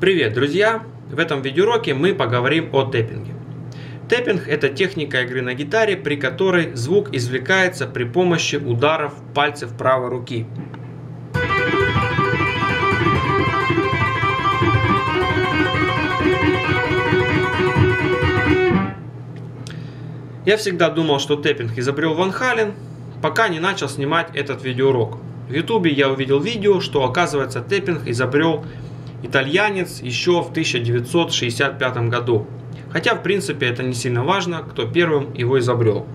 Привет, друзья! В этом видеоуроке мы поговорим о тэппинге. Тэппинг – это техника игры на гитаре, при которой звук извлекается при помощи ударов пальцев правой руки. Я всегда думал, что тэппинг изобрел Ван Хален, пока не начал снимать этот видеоурок. В Ютубе я увидел видео, что, оказывается, тэппинг изобрел итальянец еще в 1965 году. Хотя, в принципе, это не сильно важно, кто первым его изобрел.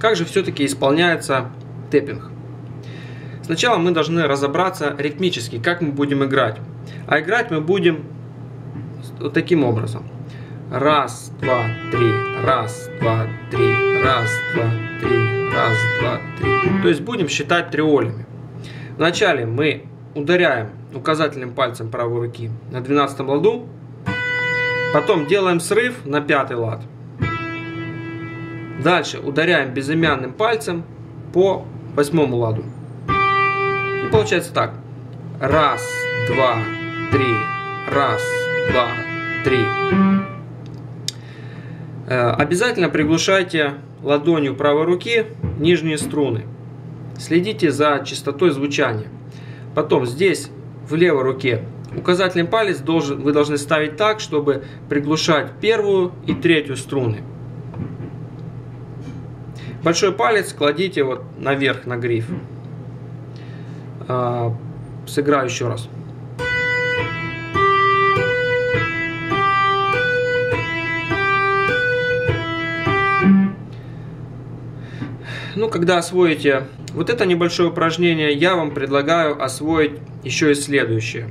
Как же все-таки исполняется тэппинг? Сначала мы должны разобраться ритмически, как мы будем играть. А играть мы будем вот таким образом. Раз, два, три, раз, два, три, раз, два, три, раз, два, три. То есть будем считать триолями. Вначале мы ударяем указательным пальцем правой руки на 12-м ладу. Потом делаем срыв на 5-й лад. Дальше ударяем безымянным пальцем по 8-му ладу. И получается так. Раз, два, три. Раз, два, три. Обязательно приглушайте ладонью правой руки нижние струны. Следите за частотой звучания. Потом здесь в левой руке указательный палец вы должны ставить так, чтобы приглушать первую и третью струны. Большой палец кладите вот наверх на гриф. Сыграю еще раз. Ну, когда освоите вот это небольшое упражнение, я вам предлагаю освоить еще и следующее.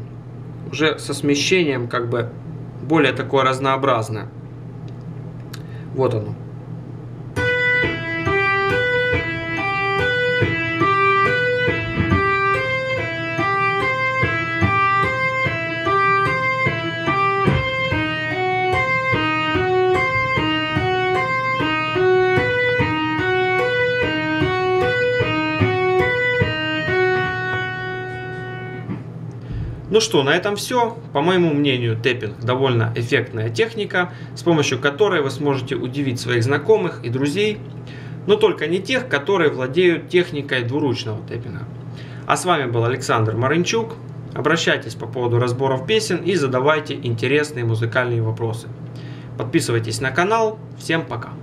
Уже со смещением, как бы, более такое разнообразное. Вот оно. Ну что, на этом все. По моему мнению, тэппинг довольно эффектная техника, с помощью которой вы сможете удивить своих знакомых и друзей, но только не тех, которые владеют техникой двуручного тэппинга. А с вами был Александр Марынчук. Обращайтесь по поводу разборов песен и задавайте интересные музыкальные вопросы. Подписывайтесь на канал. Всем пока!